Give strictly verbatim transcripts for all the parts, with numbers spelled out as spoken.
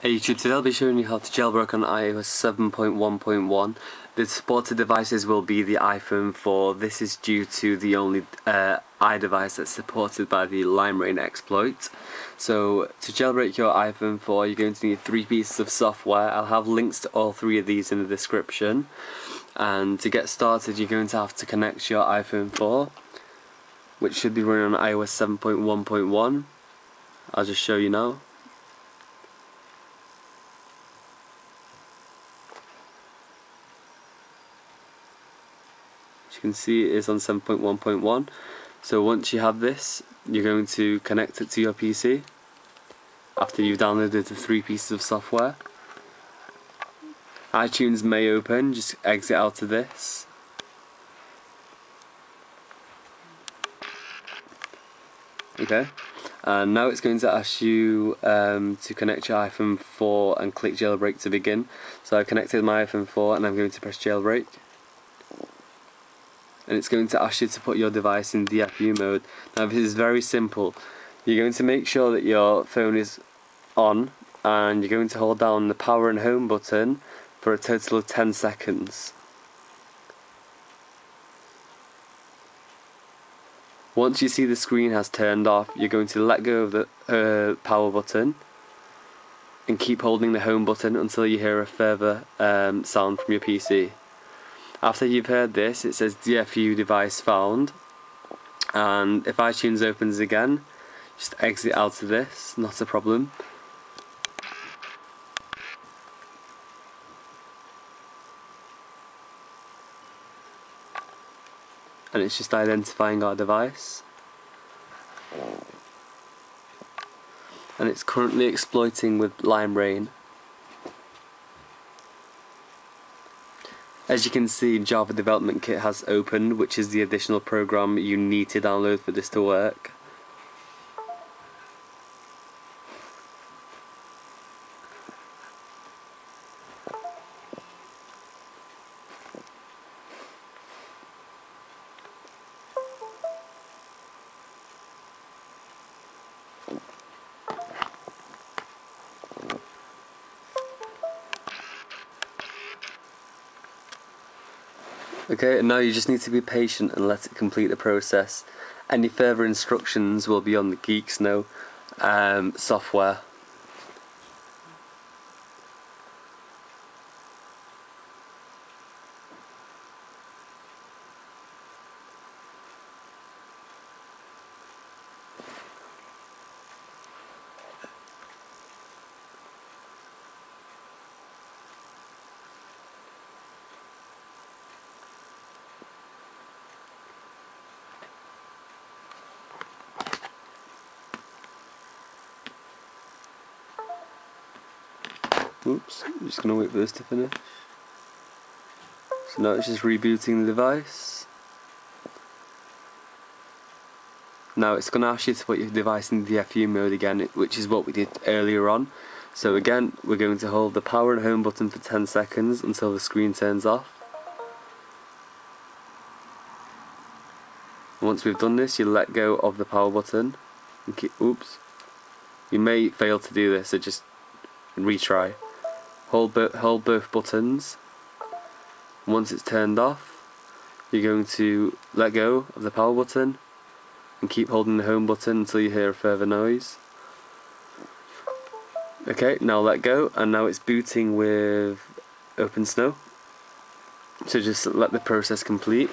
Hey YouTube, today I'll be showing you how to jailbreak on i O S seven point one point one. The supported devices will be the iPhone four. This is due to the only uh, iDevice that's supported by the limera one n exploit. So to jailbreak your iPhone four, you're going to need three pieces of software. I'll have links to all three of these in the description. And to get started, you're going to have to connect your iPhone four, which should be running on i O S seven point one point one. I'll just show you now. You can see it is on seven point one point one. So once you have this, you're going to connect it to your P C after you've downloaded the three pieces of software. iTunes may open, just exit out of this. Okay, and now it's going to ask you um, to connect your iPhone four and click jailbreak to begin. So I connected my iPhone four and I'm going to press jailbreak. And it's going to ask you to put your device in D F U mode. Now this is very simple. You're going to make sure that your phone is on, and you're going to hold down the power and home button for a total of ten seconds. Once you see the screen has turned off, you're going to let go of the uh, power button and keep holding the home button until you hear a further um, sound from your P C. After you've heard this, it says D F U device found, and if iTunes opens again, just exit out of this, not a problem. And it's just identifying our device. And it's currently exploiting with limera one n. As you can see, Java Development Kit has opened, which is the additional program you need to download for this to work. Okay, and now you just need to be patient and let it complete the process. Any further instructions will be on the GeekSn0w um, software. Oops, I'm just going to wait for this to finish. So now it's just rebooting the device. Now it's going to ask you to put your device in D F U mode again, which is what we did earlier on. So again, we're going to hold the power and home button for ten seconds until the screen turns off. Once we've done this, you let go of the power button. And keep, oops. You may fail to do this, so just retry. Hold, bo hold both buttons. Once it's turned off, you're going to let go of the power button and keep holding the home button until you hear a further noise. Okay, now let go, and now it's booting with open snow. So just let the process complete.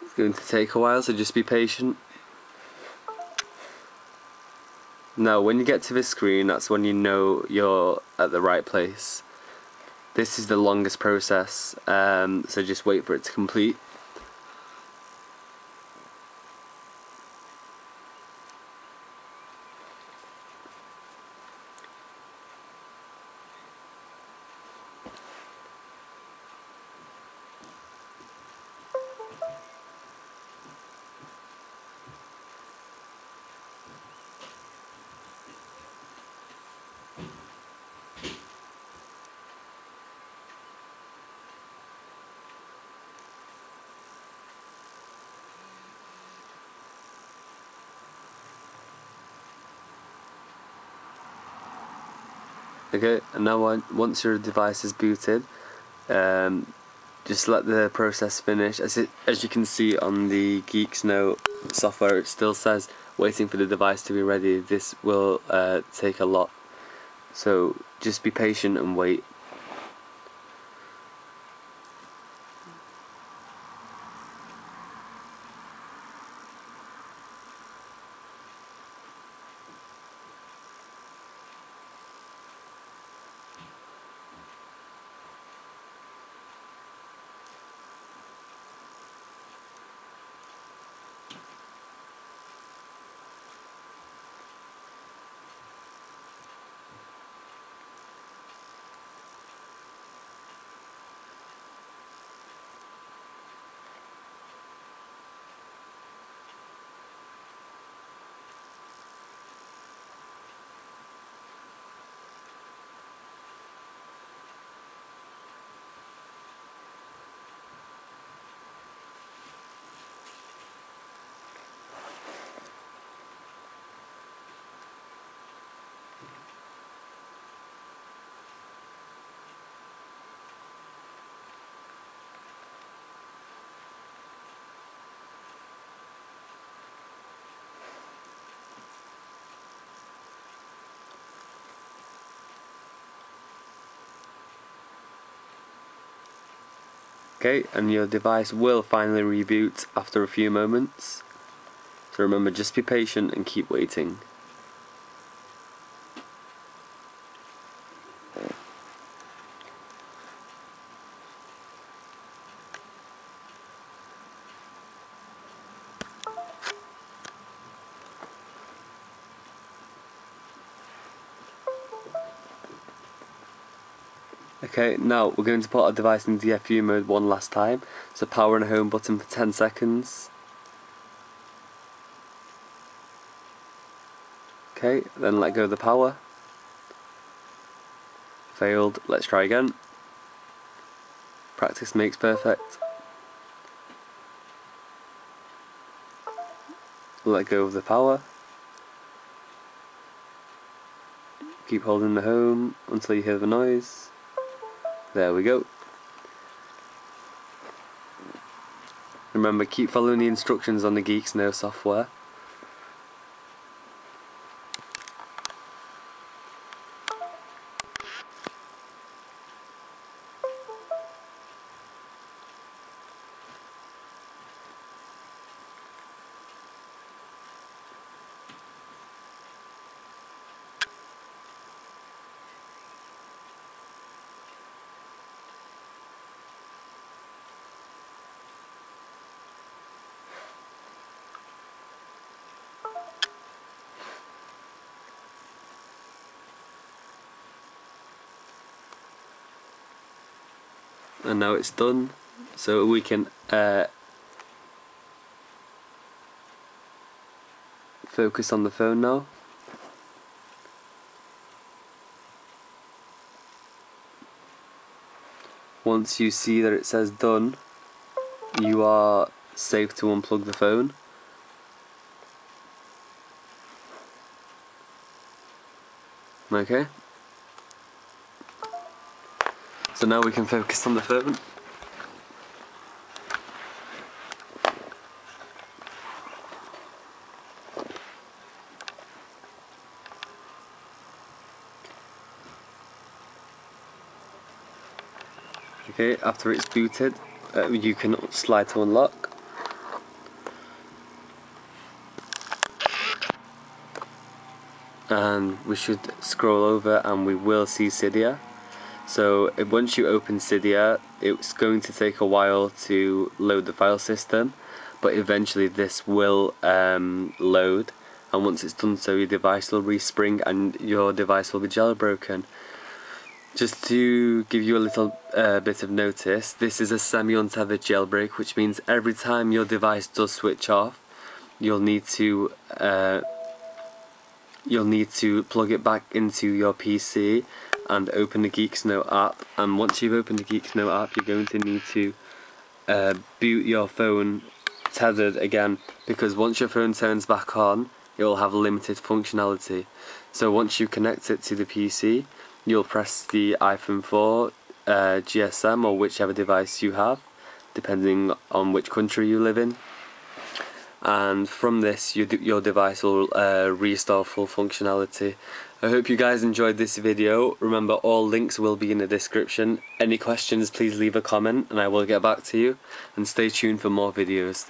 It's going to take a while, so just be patient. Now when you get to this screen, that's when you know you're at the right place. This is the longest process, um, so just wait for it to complete. Okay, and now on, once your device is booted, um, just let the process finish. As it, as you can see on the GeekSn0w software, it still says waiting for the device to be ready. This will uh, take a lot, so just be patient and wait. Okay, and your device will finally reboot after a few moments. So remember, just be patient and keep waiting. Okay, now we're going to put our device in D F U mode one last time. So power and home button for ten seconds. Okay, then let go of the power. Failed, let's try again. Practice makes perfect. Let go of the power. Keep holding the home until you hear the noise. There we go. Remember, keep following the instructions on the GeekSn0w software. And now it's done, so we can uh, focus on the phone now. Once you see that it says done, you are safe to unplug the phone. Okay. So now we can focus on the phone. Okay, after it's booted, uh, you can slide to unlock. And we should scroll over and we will see Cydia. So once you open Cydia, it's going to take a while to load the file system, but eventually this will um, load, and once it's done so, your device will respring and your device will be jailbroken. Just to give you a little uh, bit of notice, this is a semi-untethered jailbreak, which means every time your device does switch off, you'll need to uh, you'll need to plug it back into your P C and open the GeekSn0w app, and once you've opened the GeekSn0w app, you're going to need to uh, boot your phone tethered again, because once your phone turns back on, it will have limited functionality. So once you connect it to the P C, you'll press the iPhone four uh, G S M or whichever device you have, depending on which country you live in, and from this you d your device will uh, restore full functionality. I hope you guys enjoyed this video. Remember, all links will be in the description. Any questions, please leave a comment and I will get back to you, and stay tuned for more videos.